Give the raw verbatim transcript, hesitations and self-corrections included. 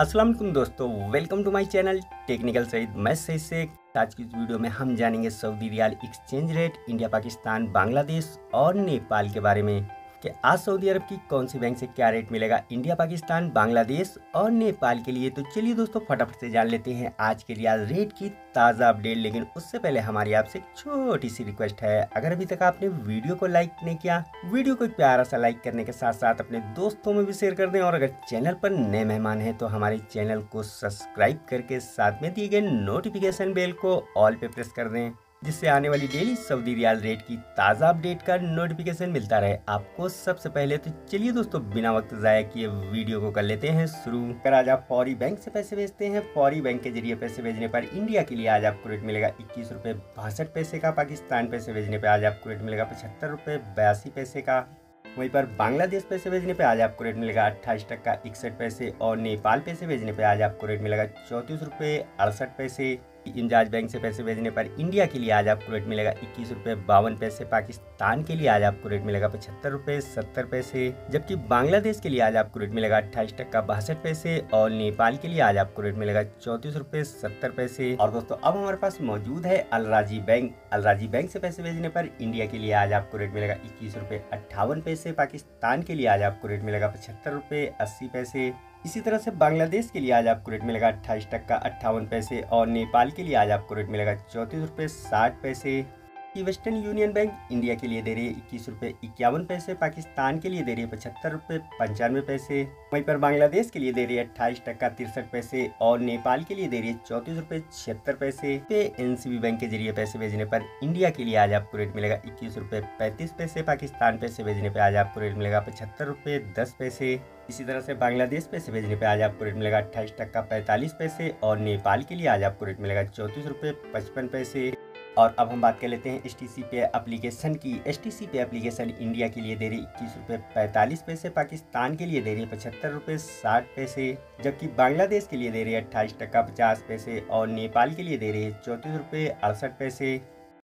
अस्सलाम वालेकुम दोस्तों, welcome to my channel technical Saeed. मैं सईद शेख। आज की इस वीडियो में हम जानेंगे Saudi riyal exchange rate, India, Pakistan, Bangladesh और नेपाल के बारे में कि आज सऊदी अरब की कौन सी बैंक से क्या रेट मिलेगा इंडिया, पाकिस्तान, बांग्लादेश और नेपाल के लिए। तो चलिए दोस्तों फटाफट से जान लेते हैं आज के रियाल रेट की ताज़ा अपडेट। लेकिन उससे पहले हमारी आपसे एक छोटी सी रिक्वेस्ट है, अगर अभी तक आपने वीडियो को लाइक नहीं किया, वीडियो को प्यारा सा लाइक करने के साथ साथ अपने दोस्तों में भी शेयर कर दें। और अगर चैनल पर नए मेहमान हैं तो हमारे चैनल को सब्सक्राइब करके साथ में दिए गए नोटिफिकेशन बेल को ऑल पे प्रेस कर दें, जिससे आने वाली डेली सऊदी रियाल रेट की ताज़ा अपडेट का नोटिफिकेशन मिलता रहे आपको सबसे पहले। तो चलिए दोस्तों बिना वक्त ज़ाया किए वीडियो को कर लेते हैं शुरू। अगर आज आप फौरी बैंक से पैसे भेजते हैं, फौरी बैंक के जरिए पैसे भेजने पर इंडिया के लिए आज आपको रेट मिलेगा इक्कीस रुपये बासठ पैसे का। पाकिस्तान पैसे भेजने पर आज आपको रेट मिलेगा पचहत्तर रुपये बयासी पैसे का। वहीं पर बांग्लादेश पैसे भेजने पे आज आपको रेट मिलेगा अट्ठाईस टक्का इकसठ पैसे। और नेपाल पैसे भेजने पे आज आपको रेट मिलेगा चौंतीस रुपये अड़सठ पैसे। एंजाज बैंक से पैसे भेजने पर इंडिया के लिए आज आपको रेट मिलेगा इक्कीस रुपये बावन पैसे। पाकिस्तान के लिए आज आपको रेट मिलेगा पचहत्तर रुपये सत्तर पैसे, जबकि बांग्लादेश के लिए आज आपको रेट मिलेगा अट्ठाईस टक्का बासठ पैसे। और नेपाल के लिए आज आपको रेट मिलेगा चौंतीस रुपये सत्तर पैसे। और दोस्तों अब हमारे पास मौजूद है अलराजी बैंक। अलराजी बैंक से पैसे भेजने पर इंडिया के लिए आज आपको रेट मिलेगा इक्कीस रुपये अट्ठावन पैसे। पाकिस्तान के लिए आज आपको रेट मिलेगा पचहत्तर रुपये अस्सी पैसे। इसी तरह से बांग्लादेश के लिए आज आपको रेट मिलेगा अट्ठाईस टक्का अट्ठावन पैसे। और नेपाल के लिए आज आपको रेट मिलेगा चौंतीस रुपये साठ पैसे। वेस्टर्न यूनियन बैंक इंडिया के लिए दे रही है इक्कीस रुपये इक्यावन पैसे। पाकिस्तान के लिए दे रही है पचहत्तर रुपये पंचानवे पैसे। वहीं पर बांग्लादेश के लिए दे रही है अट्ठाईस टक्का तिरसठ पैसे। और नेपाल के लिए दे रही है चौंतीस रुपये छिहत्तर पैसे। एनसीबी बैंक के जरिए पैसे भेजने पर इंडिया के लिए आज आपको रेट मिलेगा इक्कीस रुपये पैंतीस पैसे। पाकिस्तान पैसे भेजने पर आज आपको रेट मिलेगा पचहत्तर रुपये दस पैसे। इसी तरह से बांग्लादेश पैसे भेजने पे आज आपको रेट मिलेगा अट्ठाईस टक्का पैंतालीस पैसे। और नेपाल के लिए आज आपको रेट मिलेगा चौंतीस रुपये पचपन पैसे। और अब हम बात कर लेते हैं एस टी सी पे एप्लीकेशन की। एस टी सी पे एप्लीकेशन इंडिया के लिए दे रही इक्कीस रुपये पैंतालीस पैसे। पाकिस्तान के लिए दे रही है पचहत्तर रुपये साठ पैसे, जबकि बांग्लादेश के लिए दे रही है अट्ठाईस टक्का पचास पैसे। और नेपाल के लिए दे रही है चौंतीस रुपये अड़सठ पैसे।